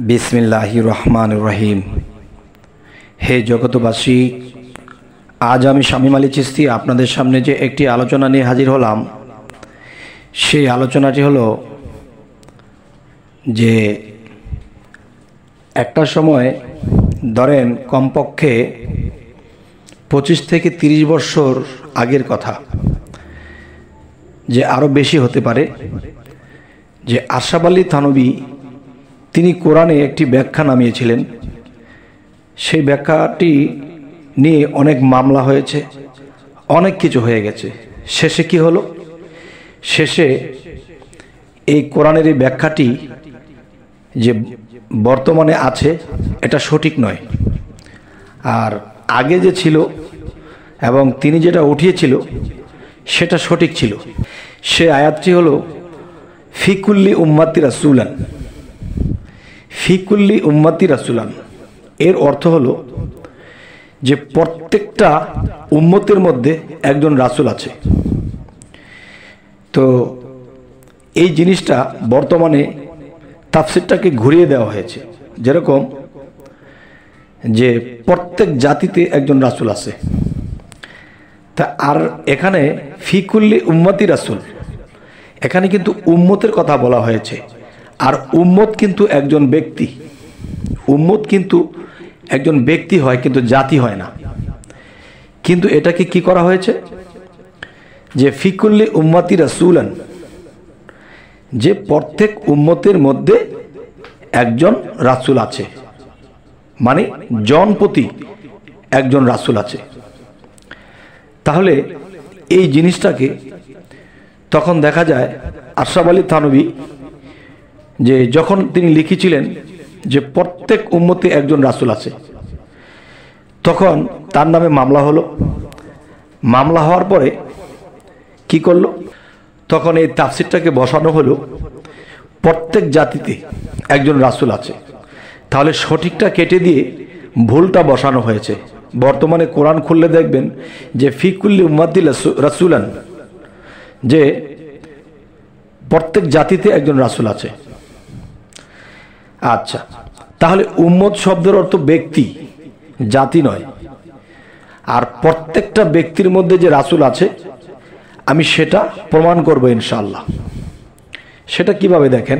बिस्मिल्लाहिर्रहमानिर्रहीम। हे जगतबासी, आज आमी शामीम आली चिश्ती आपनादेर सामने जे एकटी आलोचना निये हाजिर हलाम सेई आलोचनाटी हलो जे एकटा समय धरेन कमपक्षे 25 थेके 30 बछर आगेर कथा जे आरो बेशी होते पारे जे आशराफ आली थानवी तिनी कुराने एक व्याख्या नामिয়েছিলেন। সেই व्याख्याटी নিয়ে अनेक मामला হয়েছে, अनेक কিছু হয়ে গেছে। शेषे কি হলো? शेषे এই কোরআনের এই ব্যাখ্যাটি যে বর্তমানে আছে এটা সঠিক নয়। আর আগে যে ছিল এবং তিনি যেটা উঠিয়েছিল সেটা সঠিক ছিল। সেই আয়াতটি হলো ফি কুল্লি উম্মাতি রাসূলান, फिकुल्ली उम्मती रसुलान। एर अर्थ हलो जे प्रत्येकटा उम्मतेर मध्य एकजन रसुल आछे। तो एई जिनिसटा बर्तमाने ताफसिरटाके घुरिये देवा हयेछे, जेरकम जे प्रत्येक जातिते एकजन रसुल आछे। ता आर एखाने फिकुल्ली उम्मती रसुल, एखाने किन्तु उम्मतेर कथा बला हयेछे। আর উম্মত কিন্তু একজন ব্যক্তি, উম্মত কিন্তু একজন ব্যক্তি হয় কিন্তু জাতি হয় না। কিন্তু এটাকে কি করা হয়েছে যে ফিকুল্লি উম্মতি রাসূলান, যে প্রত্যেক উম্মতের মধ্যে একজন রাসূল আছে, মানে জনপতি একজন রাসূল আছে। তাহলে এই জিনিসটাকে তখন দেখা যায় আশরাফ আলী থানবী যে যখন তিনি লিখেছিলেন যে প্রত্যেক উম্মতে একজন রাসূল আছে, তখন তার নামে মামলা হলো। মামলা হওয়ার পরে কি করলো, তখন এই তাফসীরটাকে বসানো হলো প্রত্যেক জাতিতে একজন রাসূল আছে। তাহলে সঠিকটা কেটে দিয়ে ভুলটা বসানো হয়েছে। বর্তমানে কোরআন খুললে দেখবেন যে ফি কুল্লি উম্মাতি রাসূলান, যে প্রত্যেক জাতিতে একজন রাসূল আছে। আচ্ছা, তাহলে উম্মত শব্দের অর্থ ব্যক্তি, জাতি নয়। আর প্রত্যেকটা ব্যক্তির মধ্যে যে রাসূল আছে আমি সেটা প্রমাণ করব ইনশাআল্লাহ। সেটা কিভাবে দেখেন,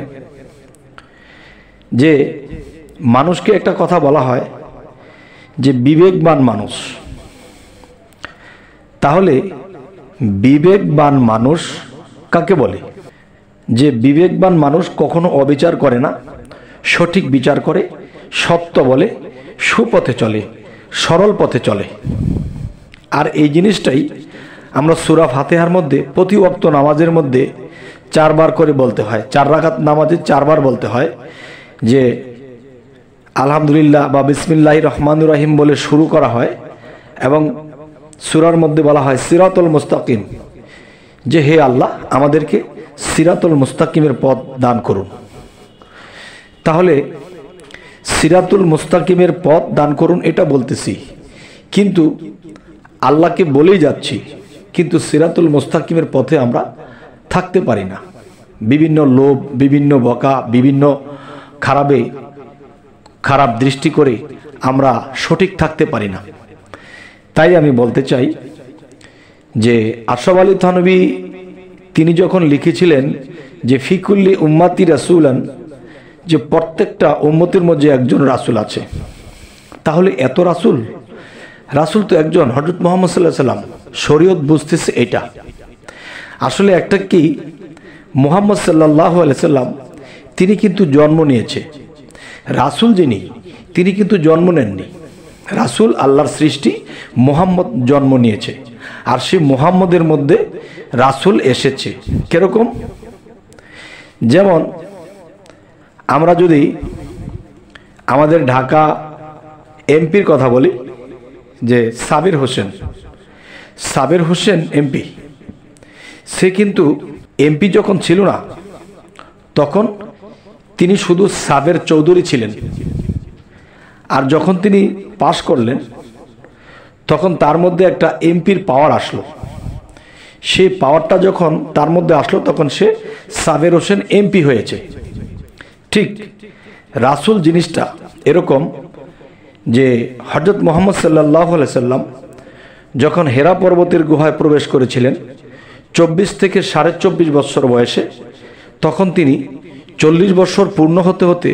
যে মানুষকে একটা কথা বলা হয় যে বিবেকবান মানুষ। তাহলে বিবেকবান মানুষ কাকে বলে? যে বিবেকবান মানুষ কখনো অবিচার করে না, সঠিক বিচার করে, সত্য বলে, সুপথে চলে, সরল পথে চলে। আর এই জিনিসটাই আমরা সূরা ফাতিহার মধ্যে প্রতি ওয়াক্ত নামাজের মধ্যে চারবার করে বলতে হয়। 4 রাকাত নামাজে 4বার বলতে হয় যে আলহামদুলিল্লাহ বা বিসমিল্লাহির রহমানির রহিম বলে শুরু করা হয়, এবং সূরার মধ্যে বলা হয় সিরাতুল মুস্তাকিম, যে হে আল্লাহ আমাদেরকে সিরাতুল মুস্তাকিমের পথ দান করুন। তাহলে সিরাতুল মুস্তাকিমের পথ দান করুন এটা বলতেছি, কিন্তু আল্লাহকে বলেই যাচ্ছি, কিন্তু সিরাতুল মুস্তাকিমের পথে আমরা থাকতে পারি না। বিভিন্ন লোভ, বিভিন্ন বকা, বিভিন্ন খারাপ দৃষ্টি করে আমরা সঠিক থাকতে পারি না। তাই আমি বলতে চাই যে আশরাফ আলী থানবী তিনি যখন লিখেছিলেন যে ফিকুল্লি উম্মাতি রাসূলান, যে প্রত্যেকটা উম্মতের মধ্যে একজন রাসূল আছে, তাহলে এত রাসূল রাসূল তো একজন হযরত মুহাম্মদ সাল্লাল্লাহু আলাইহি সাল্লাম। শরীয়ত বুঝতেছে এটা আসলে একটা কি, মুহাম্মদ সাল্লাল্লাহু আলাইহি সাল্লাম তিনি কিন্তু জন্ম নিয়েছে। রাসূল যিনি তিনি কিন্তু জন্ম নেননি। রাসূল আল্লাহর সৃষ্টি, মুহাম্মদ জন্ম নিয়েছে। আর সেই মুহাম্মদের মধ্যে রাসূল এসেছে। কিরকম? যেমন আমরা যদি আমাদের ঢাকা এমপির কথা বলি, যে সাবির হোসেন এমপি, সে কিন্তু এমপি যখন ছিল না তখন তিনি শুধু সাবের চৌধুরী ছিলেন। আর যখন তিনি পাশ করলেন তখন তার মধ্যে একটা এমপির পাওয়ার আসলো। সেই পাওয়ারটা যখন তার মধ্যে আসলো তখন সে সাবির হোসেন এমপি হয়েছে। ঠিক রাসূল জিনিসটা এরকম যে হযরত মুহাম্মদ সাল্লাল্লাহু আলাইহি সাল্লাম যখন হেরা পর্বতের গুহায় প্রবেশ করেছিলেন 24 থেকে 24.5 বছর বয়সে তখন তিনি 40 বছর পূর্ণ হতে হতে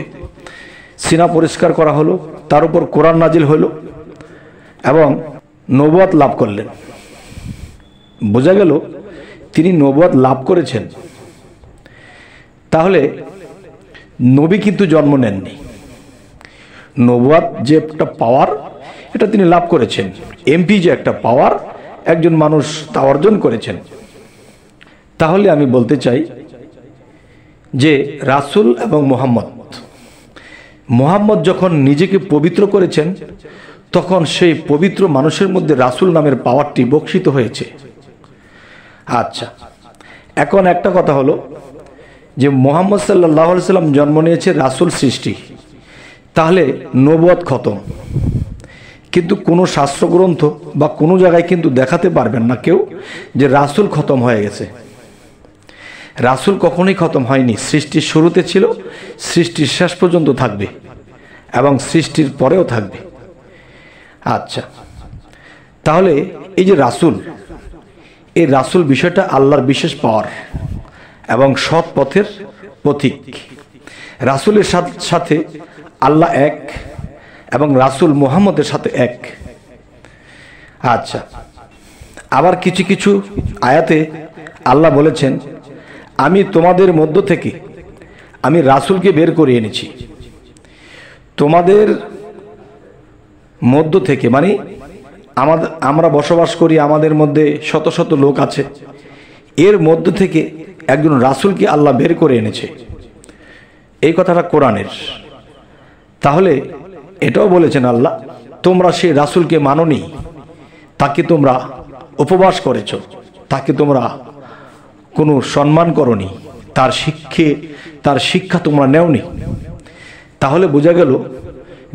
সিনা পরিষ্কার করা হলো তার উপর কোরআন নাজিল হলো এবং নবুয়ত লাভ করলেন বোঝা গেল তিনি নবুয়ত লাভ করেছেন তাহলে নবী কিন্তু জন্ম নেননি নবুয়ত যে একটা পাওয়ার এটা তিনি লাভ করেছেন এমপি যে একটা পাওয়ার একজন মানুষ তা অর্জন করেছেন তাহলে আমি বলতে চাই যে রাসূল এবং মুহাম্মদ যখন নিজেকে পবিত্র করেছেন তখন সেই পবিত্র মানুষের মধ্যে রাসূল নামের পাওয়ারটি বর্ষিত হয়েছে আচ্ছা এখন একটা কথা হলো যে মুহাম্মদ সাল্লাল্লাহু আলাইহি সাল্লাম জন্ম নিয়েছে রাসূল সৃষ্টি তাহলে নবুয়ত খতম কিন্তু কোনো শাস্ত্র গ্রন্থ বা কোনো জায়গায় কিন্তু দেখাতে পারবেন না কেউ যে রাসূল খতম হয়ে গেছে রাসূল কখনোই খতম হয়নি সৃষ্টির শুরুতে ছিল সৃষ্টির শেষ পর্যন্ত থাকবে এবং সৃষ্টির পরেও থাকবে আচ্ছা তাহলে এই যে রাসূল এই রাসূল বিষয়টা আল্লাহর বিশেষ পাওয়ার এবং সৎ পথের প্রতীক রাসূলের সাথে আল্লাহ এক এবং রাসূল মুহাম্মদের সাথে এক আচ্ছা আবার কিছু কিছু আয়াতে আল্লাহ বলেছেন আমি তোমাদের মধ্য থেকে আমি রাসূলকে বের করে এনেছি তোমাদের মধ্য থেকে মানে আমরা বসবাস করি আমাদের মধ্যে শত শত লোক আছে এর মধ্য থেকে একজন রাসূলকে আল্লাহ বের করে এনেছে এই কথাটা কোরআনের তাহলে এটাও বলেছেন আল্লাহ তোমরা সেই রাসূলকে মানোনি তাকে তোমরা উপবাস করেছো তাকে তোমরা কোনো সম্মান করনি তার শিক্ষা তোমরা নেওনি তাহলে বোঝা গেল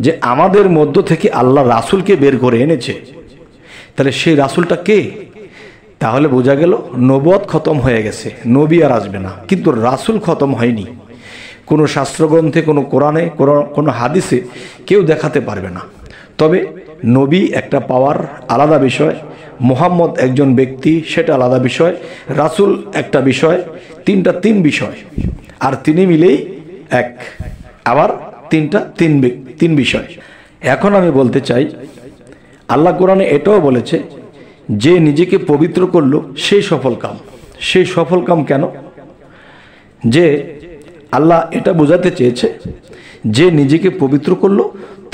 যে আমাদের মধ্য থেকে আল্লাহ রাসূলকে বের করে এনেছে তাহলে সেই রাসূলটা কে তাহলে বোঝা গেল নবুয়ত খতম হয়ে গেছে নবী আর আসবে না কিন্তু রাসূল খতম হয়নি কোনো শাস্ত্রগ্রন্থে কোনো কোরআনে কোনো হাদিসে কেউ দেখাতে পারবে না তবে নবী একটা পাওয়ার আলাদা বিষয় মুহাম্মদ একজন ব্যক্তি সেটা আলাদা বিষয় রাসূল একটা বিষয় তিন বিষয় আর তিনি মিলেই এক আবার তিন বিষয় এখন আমি বলতে চাই আল্লাহ কোরআনে এটাও বলেছে যে নিজেকে পবিত্র করলো সেই সফল কাম কেন যে আল্লাহ এটা বোঝাতে চেয়েছে যে নিজেকে পবিত্র করলো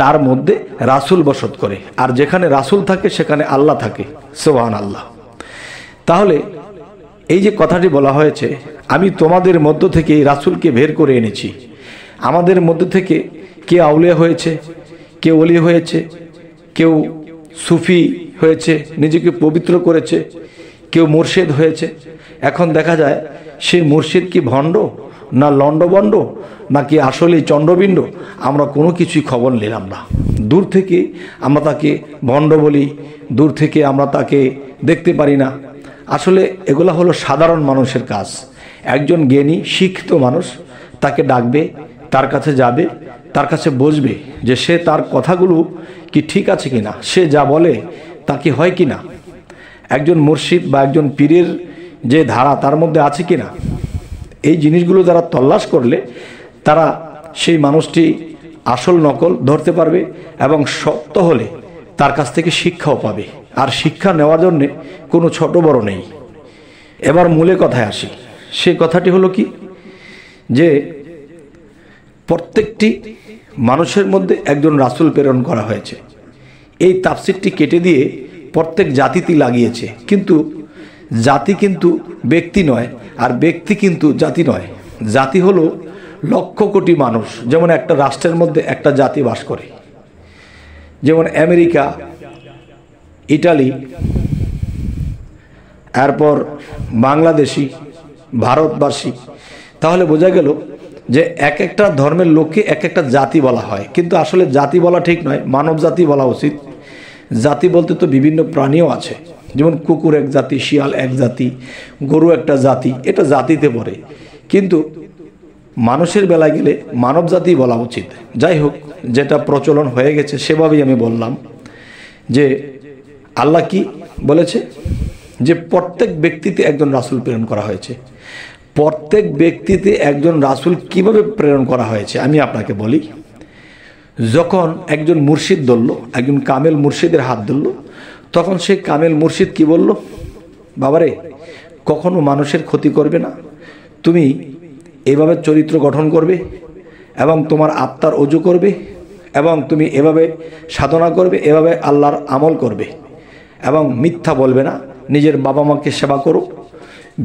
তার মধ্যে রাসূল বসত করে আর যেখানে রাসূল থাকে সেখানে আল্লাহ থাকে সুবহানাল্লাহ তাহলে এই যে কথাটি বলা হয়েছে আমি তোমাদের মধ্য থেকে এই রাসূলকে বের করে এনেছি আমাদের মধ্য থেকে কে আউলিয়া হয়েছে কে ওলি হয়েছে কেউ সুফি হয়েছে নিজেকে পবিত্র করেছে কেউ মুর্শিদ হয়েছে এখন দেখা যায় সেই মুর্শিদ কি ভণ্ড না লণ্ডভণ্ড নাকি আসলে চণ্ডবিণ্ড আমরা কোনো কিছুই খবর নিলাম না দূর থেকে আমরা তাকে ভণ্ড বলি দূর থেকে আমরা তাকে দেখতে পারি না আসলে এগুলা হলো সাধারণ মানুষের কাজ একজন জ্ঞানী শিক্ষিত মানুষ তাকে ডাকবে তার কাছে যাবে তার কাছে বসবে যে সে তার কথাগুলো কি ঠিক আছে কিনা সে যা বলে তা কি হয় কিনা একজন মুর্শিদ বা একজন পীরের যে ধারা তার মধ্যে আছে কিনা এই জিনিসগুলো যারা তল্লাশ করলে তারা সেই মানুষটি আসল নকল ধরতে পারবে এবং সত্য হলে তার কাছ থেকে শিক্ষাও পাবে আর শিক্ষা নেওয়ার জন্য কোনো ছোট বড় নেই এবার মূলে কথায় আসি সেই কথাটি হলো কি যে প্রত্যেকটি মানুষের মধ্যে একজন রাসূল প্রেরণ করা হয়েছে এই তাফসীরটি কেটে দিয়ে প্রত্যেক জাতিতে লাগিয়েছে কিন্তু জাতি কিন্তু ব্যক্তি নয় আর ব্যক্তি কিন্তু জাতি নয় জাতি হলো লক্ষ কোটি মানুষ যেমন একটা রাষ্ট্রের মধ্যে একটা জাতি বাস করে যেমন আমেরিকা ইতালি এরপর বাংলাদেশি ভারতবাসী তাহলে বোঝা গেল যে এক একটা ধর্মের লোককে এক একটা জাতি বলা হয় কিন্তু আসলে জাতি বলা ঠিক নয় মানব জাতি বলা উচিত জাতি বলতে তো বিভিন্ন প্রাণীও আছে যেমন কুকুর এক জাতি শিয়াল এক জাতি গরু একটা জাতি এটা জাতিতে পড়ে কিন্তু मानुषेर बेला गेले मानवजाति बला उचित जाई होक जेटा प्रचलन हो गेछे सेभाबेई आमी बोल्लाम जे आल्लाह कि बोलेछे जे प्रत्येक व्यक्तिते एकजन रासूल प्रेरण करा हयेछे प्रत्येक व्यक्तिते एकजन रासूल किभाबे प्रेरण करा हयेछे आमी आपनाके बोली যখন একজন মুর্শিদ ধরলো একজন কামেল মুর্শিদের হাত ধরলো তখন সেই কামেল মুর্শিদ কি বলল বাবারে কখনো মানুষের ক্ষতি করবে না তুমি এভাবে চরিত্র গঠন করবে এবং তোমার আত্মার ওযু করবে এবং তুমি এভাবে সাধনা করবে এভাবে আল্লাহর আমল করবে এবং মিথ্যা বলবে না নিজের বাবা মাকে সেবা করো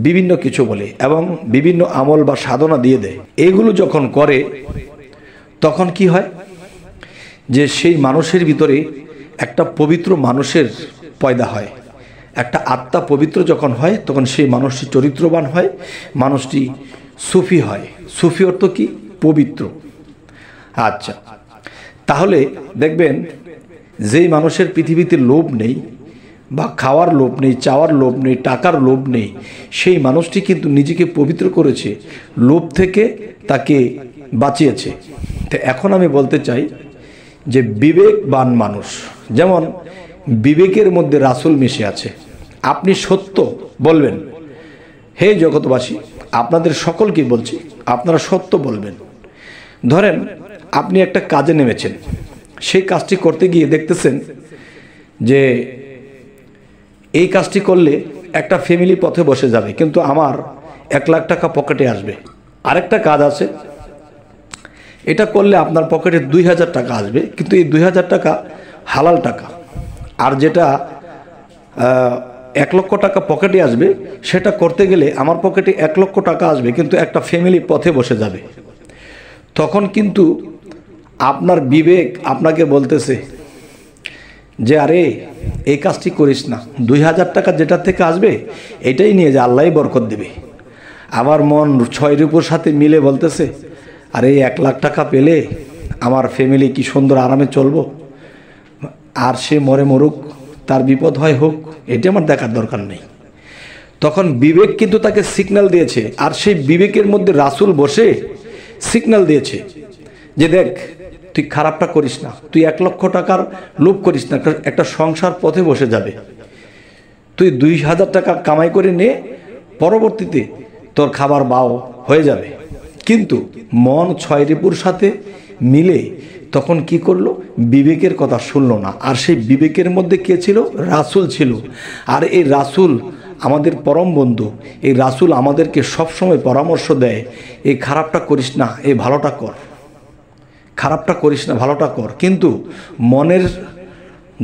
বিভিন্ন কিছু বলে এবং বিভিন্ন আমল বা সাধনা দিয়ে দেয় এগুলো যখন করে তখন কি হয় जे सेई मानुषेर भितरे एकटा पवित्र मानुषेर पैदा हय एकटा आत्मा पवित्र जखन हय तखन सेई मानुषटी चरित्रवान हय मानुषटी सूफी हय सूफी अर्थ कि पवित्र अच्छा ताहले देखबेन जेई मानुषेर पृथिवीते लोभ नेई बा खावार लोभ नेई चावार लोभ नेई टाकार लोभ नेई सेई मानुषटी किन्तु निजेके पवित्र करेछे लोभ थेके ताके बाँचिয়েছে तो एखन आमी बोलते चाई जे विवेकवान मानुष जेमन विवेकेर मध्य रासूल मिशे आछे आपनी सत्य बोलबेन हे जगतबासी आपनादेर सकलके बोलछि आपनारा सत्य बोलबेन धरेन आपनी एकटा काजे नेमेछेन सेई काजटी करते गिये देखतेछेन जे एई काजटी करले एकटा फैमिली पथे बसे जाबे किन्तु आमार 1 लाख टाका पकेटे आसबे आरेकटा काज आछे এটা করলে আপনার পকেটে 2000 টাকা আসবে কিন্তু এই 2000 টাকা হালাল টাকা আর যেটা 1 লক্ষ টাকা পকেটে আসবে সেটা করতে গেলে আমার পকেটে 1 লক্ষ টাকা আসবে কিন্তু একটা ফ্যামিলি পথে বসে যাবে তখন কিন্তু আপনার বিবেক আপনাকে বলতেছে যে আরে এই কাজটি করিস না 2000 টাকা যেটা থেকে আসবে এটাই নিয়ে যা আল্লাহই বরকত দিবে আমার মন 6 রূপের সাথে মিলে বলতেছে अरे 1 लाख टाका पेले आमार फैमिली कि सुंदर आरामे चलबो आर से मरे मरुक तार विपद हय होक एटा आमार देखार दरकार नेई तखन विवेक किन्तु ताके सिग्नल दिएछे आर सेई विवेकेर मध्य रासूल बसे सिग्नल दिएछे जे देख तुई खारापटा करिस ना तुई 1 लक्ष टाकार लोभ करिस ना एकटा संसार पथे बसे जाबे तुई 2000 टाका कामाई करे ने परवर्तीते तोर खाबार बाओ हये जाबे किन्तु मन छय रिपुर साथे मिले तखन कि करलो विवेकेर कथा शुनलो ना आर सेई विवेकेर मध्य के छिलो रासूल छिलो आर एई रासूल आमादेर परम बंधु एई रासूल आमादेरके सब समय परामर्श देय एई खारापटा करिस ना एई भालोटा कर खारापटा करिस ना भालोटा कर किन्तु मनेर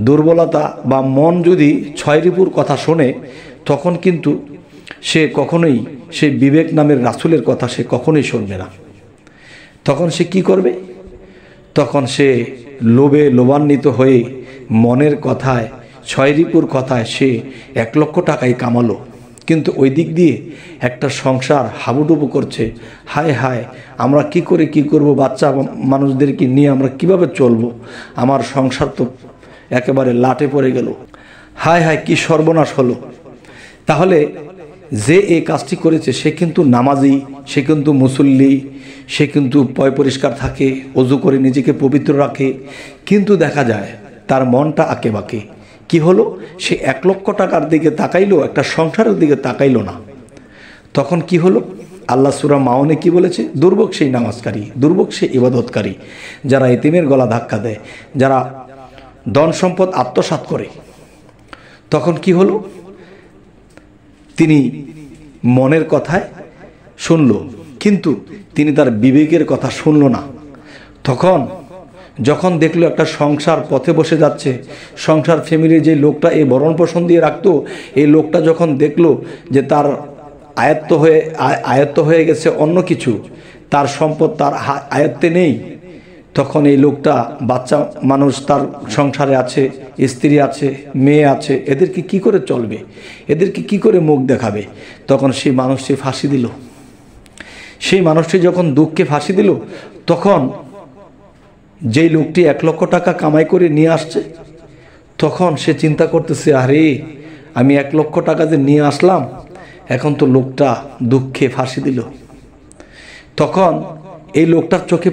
दुर्बलता बा मन जदि छय रिपुर कथा शोने तखन किन्तु से कखनोई से विवेक नामेर रासूलेर कथा से कखनोई शुनबे ना तखन से कि करबे तखन से लोभे लोभान्वित हये मनेर कथाय छयरिपुर कथाय से 1 लक्ष टाकाई कामालो किन्तु ओई दिक दिये एकटा संसार हाबुडुबु करछे हाय हाय आमरा कि करे कि करब बाच्चा मानुषदेरके निये आमरा किभाबे चलबो आमार संसार तो एकेबारे लाटे पड़े गेल हाय हाय कि सर्वनाश हलो ताहले जे ए काजटी करेছে সে কিন্তু নামাজি সে কিন্তু মুসল্লি সে কিন্তু পয় পরিষ্কার থাকে ওযু করে নিজেকে পবিত্র রাখে কিন্তু দেখা যায় তার মনটা আকেবাকে কি হলো সে 1 লক্ষ টাকার দিকে তাকাইলো একটা সংসারের দিকে তাকাইলো না তখন কি হলো আল্লাহ সূরা মাউনে কি বলেছে দুর্ভোগ সেই নামাজকারী দুর্ভোগ সেই ইবাদতকারী যারা ইতিমের গলা ধাক্কা দেয় যারা ধন সম্পদ আত্মসাৎ করে তখন কি হলো तिनी मनेर कथा शुनलो किन्तु तिनी तार विवेकेर कथा शुनलो ना तखन जखन देखलो एकटा संसार पथे बसे जाच्छे संसार फैमिली जे लोकटा ए भरण पोषण दिए राखतो ए लोकटा जखन देखलो जे तार आयत्त हये गेछे अन्य किछु तार सम्पद तार आयत्ते नेई তখন এই লোকটা বাচ্চা মানুষ তার সংসারে আছে স্ত্রী আছে মেয়ে আছে এদেরকে কি করে চলবে এদেরকে কি করে মুখ দেখাবে তখন সেই মানুষটি ফাঁসি দিল সেই মানুষটি যখন দুঃখে ফাঁসি দিল তখন যেই লোকটি 1 লক্ষ টাকা কামাই করে নিয়ে আসছে তখন সে চিন্তা করতেছে আরে আমি 1 লক্ষ টাকা দিয়ে নিয়ে আসলাম এখন তো লোকটা দুঃখে ফাঁসি দিল তখন এই লোকটার চোখে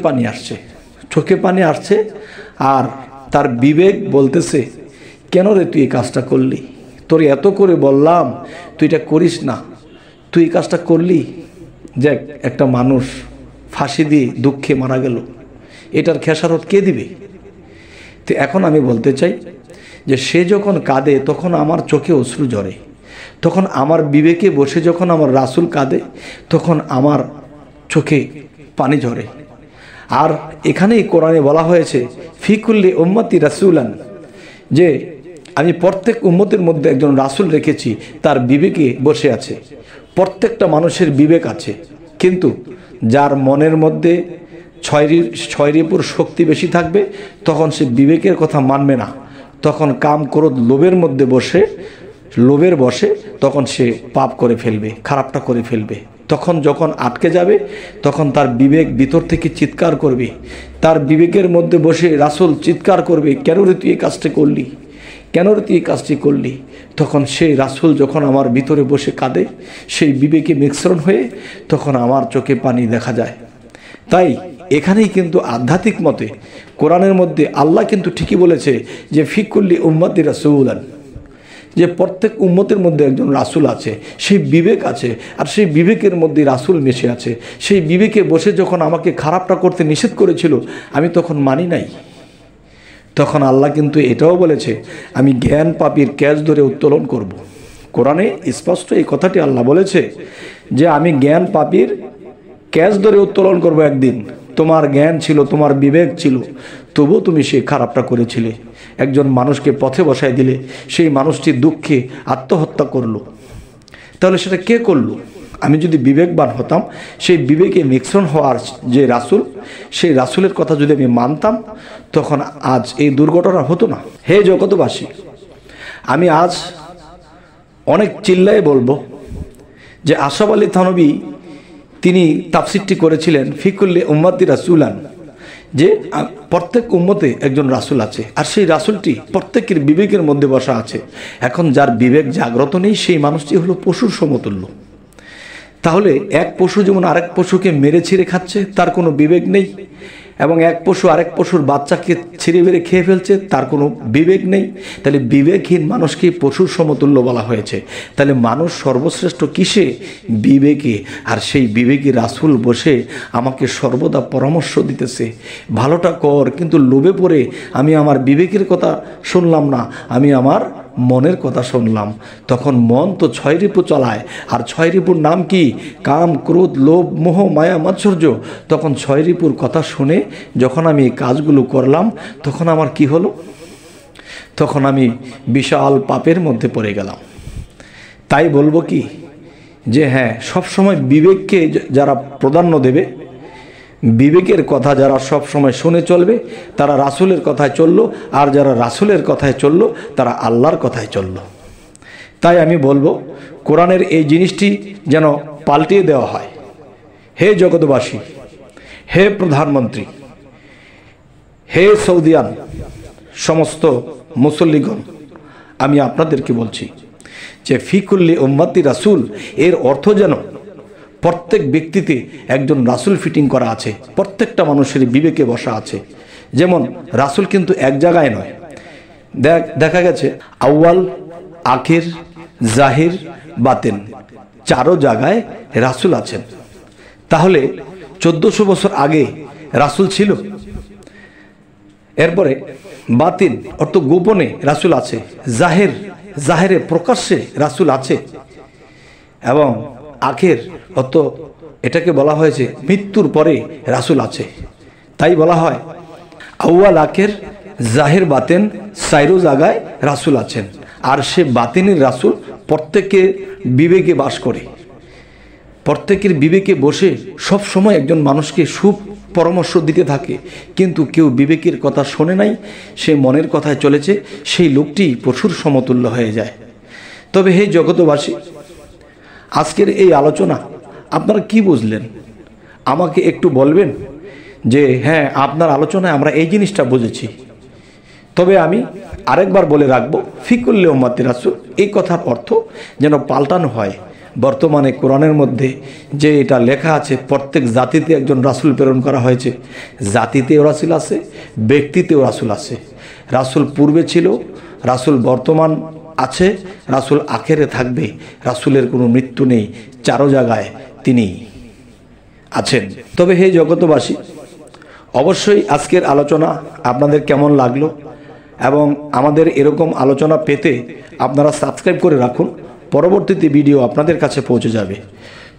পানি আসছে আর তার বিবেক বলতেছে কেন রে তুই এই কাজটা করলি, তোরে এত করে বললাম তুই এটা করিস না, তুই এই কাজটা করলি। যে একটা মানুষ ফাঁসি দিয়ে দুঃখে মারা গেল এটার খেসারত কে দিবে। তো এখন আমি বলতে চাই যে সে যখন কাঁদে তখন আমার চোখে অশ্রু ঝরে, তখন আমার বিবেকে বসে যখন আমার রাসূল কাঁদে তখন আমার চোখে পানি ঝরে। আর এখানেই কোরআনে বলা হয়েছে ফি কুল্লি উম্মতি রাসূলান, যে আমি প্রত্যেক উম্মতের মধ্যে একজন রাসূল রেখেছি তার বিবেকে বসে আছে। প্রত্যেকটা মানুষের বিবেক আছে, কিন্তু যার মনের মধ্যে ছয়রিপুর শক্তি বেশি থাকবে তখন সে বিবেকের কথা মানবে না, তখন কাম ক্রোধ লোভের মধ্যে বসে, লোভের বসে তখন সে পাপ করে ফেলবে, খারাপটা করে ফেলবে। তখন যখন আটকে যাবে তখন তার বিবেক ভিতর থেকে চিৎকার করবে, তার বিবেকের মধ্যে বসে রাসূল চিৎকার করবে কেন রে তুই এই কাজটি করলি, কেন রে তুই এই কাজটি করলি। তখন সেই রাসূল যখন আমার ভিতরে বসে কাঁদে সেই বিবেকে মিশ্রণ হয়ে তখন আমার চোখে পানি দেখা যায়। তাই এখানেই কিন্তু আধ্যাত্মিক মতে কোরআনের মধ্যে আল্লাহ কিন্তু ঠিকই বলেছে যে ফি কুল্লি উম্মতি রাসূলান, যে প্রত্যেক উম্মতের মধ্যে একজন রাসূল আছে, সেই বিবেক আছে আর সেই বিবেকের মধ্যে রাসূল মিশে আছে। সেই বিবেকে বসে যখন আমাকে খারাপটা করতে নিষেধ করেছিল আমি তখন মানি নাই, তখন আল্লাহ কিন্তু এটাও বলেছে আমি জ্ঞান পাপীর ক্যাচ ধরে উত্তোলন করব। কোরআনে স্পষ্ট এই কথাটি আল্লাহ বলেছে যে আমি জ্ঞান পাপীর ক্যাচ ধরে উত্তোলন করব। একদিন তোমার জ্ঞান ছিল, তোমার বিবেক ছিল, তবুও তুমি সেই খারাপটা করেছিলে, একজন মানুষকে পথে বসায় দিলে, সেই মানুষটি দুঃখে আত্মহত্যা করলো। তাহলে সেটা কে করলো? আমি যদি বিবেকবান হতাম, সেই বিবেকে মিশ্রণ হওয়ার যে রাসূল, সেই রাসূলের কথা যদি আমি মানতাম তখন আজ এই দুর্ঘটনা হতো না। হে জগতবাসী, আমি আজ অনেক চিল্লায় বলবো যে আশরাফ আলী থানবী তিনি তাফসীরটি করেছিলেন ফি কুল্লি উম্মতি রাসূলান, যে প্রত্যেক উম্মতে একজন রাসূল আছে আর সেই রাসূলটি প্রত্যেকের বিবেকের মধ্যে বসা আছে। এখন যার বিবেক জাগ্রত নেই সেই মানুষটি হলো পশুর সমতুল্য। তাহলে এক পশু যেমন আরেক পশুকে মেরে ছিঁড়ে খাচ্ছে, তার কোনো বিবেক নেই, এবং এক পশু আরেক পশুর বাচ্চাকে ছিঁড়ে মেরে খেয়ে ফেলছে, তার কোনো বিবেক নেই। তাহলে বিবেকহীন মানুষকে পশুর সমতুল্য বলা হয়েছে। তাহলে মানুষ সর্বশ্রেষ্ঠ কিসে? বিবেকে। আর সেই বিবেকে রাসূল বসে আমাকে সর্বদা পরামর্শ দিতেছে ভালোটা কর, কিন্তু লোভে পড়ে আমি আমার বিবেকের কথা শুনলাম না, আমি আমার মনের কথা শুনলাম। তখন মন তো ছয় রিপু চলায়, আর ছয় রিপুর নাম কি? কাম ক্রোধ লোভ মোহ মায়া মাৎসর্য। তখন ছয় রিপুর কথা শুনে যখন আমি এই কাজগুলো করলাম তখন আমার কি হলো? তখন আমি বিশাল পাপের মধ্যে পড়ে গেলাম। তাই বলবো কি যে হ্যাঁ, সবসময় বিবেককে যারা প্রাধান্য দেবে, বিবেকের কথা যারা সব সময় শুনে চলবে তারা রাসূলের কথায় চললো, আর যারা রাসূলের কথায় চললো তারা আল্লাহর কথায় চললো। তাই আমি বলবো কোরআনের এই জিনিসটি যেন পাল্টিয়ে দেওয়া হয়। হে জগৎবাসী, হে প্রধানমন্ত্রী, হে সৌদিয়ান সমস্ত মুসল্লিগণ, আমি আপনাদেরকে বলছি যে ফি কুল্লি উম্মতি রাসূল এর অর্থ যেন প্রত্যেক ব্যক্তিতে একজন রাসূল ফিটিং করা আছে, প্রত্যেকটা মানুষের বিবেকে বসা আছে। যেমন রাসূল কিন্তু এক জায়গায় নয়, দেখা গেছে আউয়াল আখির জাহির বাতেন চারো জায়গায় রাসূল আছেন। তাহলে 1400 বছর আগে রাসূল ছিল, এরপরে বাতিন অর্থাৎ গোপনে রাসূল আছে, জাহেরে প্রকাশ্যে রাসূল আছে, এবং আখের অত এটাকে বলা হয়েছে মৃত্যুর পরে রাসূল আছে। তাই বলা হয় আউয়াল আখের জাহের বাতেন সাইরো জায়গায় রাসূল আছেন, আর সে বাতেনের রাসূল প্রত্যেকের বিবেকে বাস করে, প্রত্যেকের বিবেকে বসে সব সময় একজন মানুষকে সুপ পরামর্শ দিতে থাকে। কিন্তু কেউ বিবেকের কথা শোনে নাই, সে মনের কথায় চলেছে, সেই লোকটি পশুর সমতুল্য হয়ে যায়। তবে হে জগতবাসী, আজকের এই আলোচনা আপনারা কি বুঝলেন আমাকে একটু বলবেন যে হ্যাঁ, আপনার আলোচনায় আমরা এই জিনিসটা বুঝেছি। তবে আমি আরেকবার বলে রাখবো ফি কুল্লি উম্মতি রাসূল এই কথার অর্থ যেন পাল্টানো হয়। बर्तमाने कुरानेर मध्य जे एटा लेखा आछे प्रत्येक जातिते एकजन रासूल प्रेरण करा हयेछे। जातितेओ रासूल आछे, ब्यक्तितेओ रासूल आछे। रासूल पूर्वे छिलो, रासूल बर्तमान आछे, रासूल आखिरे थाकबे। रासूलेर कोनो मृत्यु नेই, चारो जायগায় তিনি আছেন। তবে হে জগতবাসী, অবশ্যই আজকের আলোচনা আপনাদের কেমন লাগলো এবং আমাদের এরকম আলোচনা পেতে আপনারা সাবস্ক্রাইব করে রাখুন। পরবর্তীতে ভিডিও আপনাদের কাছে পৌঁছে যাবে।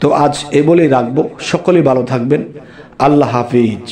তো আজ এই বলেই রাখবো, সকলেই ভালো থাকবেন। আল্লাহ হাফেজ।